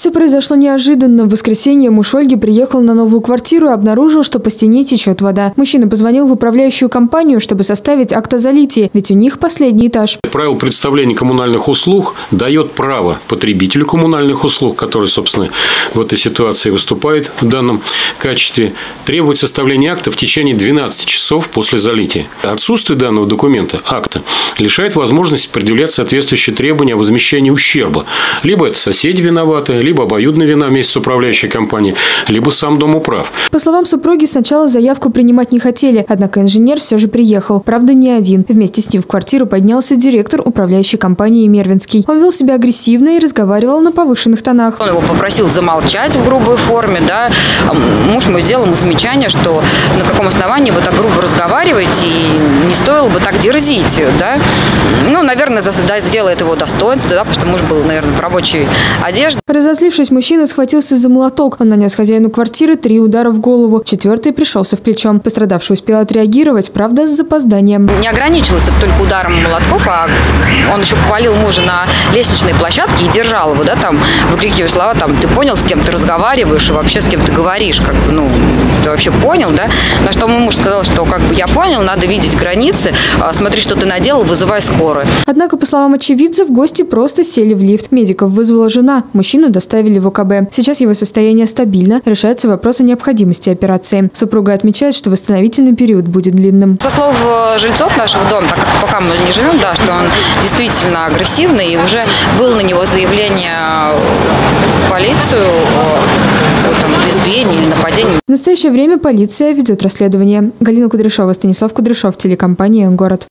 Все произошло неожиданно. В воскресенье муж Ольги приехал на новую квартиру и обнаружил, что по стене течет вода. Мужчина позвонил в управляющую компанию, чтобы составить акт о залитии, ведь у них последний этаж. Правило предоставления коммунальных услуг дает право потребителю коммунальных услуг, который, собственно, в этой ситуации выступает в данном качестве, требовать составления акта в течение 12 часов после залития. Отсутствие данного документа, акта, лишает возможности предъявлять соответствующие требования о возмещении ущерба. Либо это соседи виноваты, либо обоюдная вина вместе с управляющей компанией, либо сам домоуправ. По словам супруги, сначала заявку принимать не хотели, однако инженер все же приехал. Правда, не один. Вместе с ним в квартиру поднялся директор управляющей компании Мервинский. Он вел себя агрессивно и разговаривал на повышенных тонах. Он его попросил замолчать в грубой форме, да. Муж мой сделал ему замечание, что на каком основании вы так грубо разговариваете и не стоило бы так дерзить, да. Ну, наверное, сделает его достоинство, да, потому что муж был, наверное, в рабочей одежде. Разозлившись, мужчина схватился за молоток. Он нанес хозяину квартиры 3 удара в голову. 4-й пришелся в плечо. Пострадавший успел отреагировать, правда, с запозданием. Не ограничилось это только ударом молотков, а он еще повалил мужа на лестничной площадке и держал его, да, там, выкрикивая слова, там, ты понял, с кем ты разговариваешь и вообще с кем ты говоришь, как бы, ну, ты вообще понял, да? На что мой муж сказал, что, как бы, я понял, надо видеть границы, смотри, что ты наделал, вызывай скорую. Однако, по словам очевидцев, гости просто сели в лифт. Медиков вызвала жена. Мужчину доставили в ОКБ. Сейчас его состояние стабильно. Решается вопрос о необходимости операции. Супруга отмечает, что восстановительный период будет длинным. Со слов жильцов нашего дома, так как пока мы не живем, да, что он действительно агрессивный, и уже было на него заявление в полицию о избиении или нападении. В настоящее время полиция ведет расследование. Галина Кудряшова, Станислав Кудряшов, телекомпания «Город».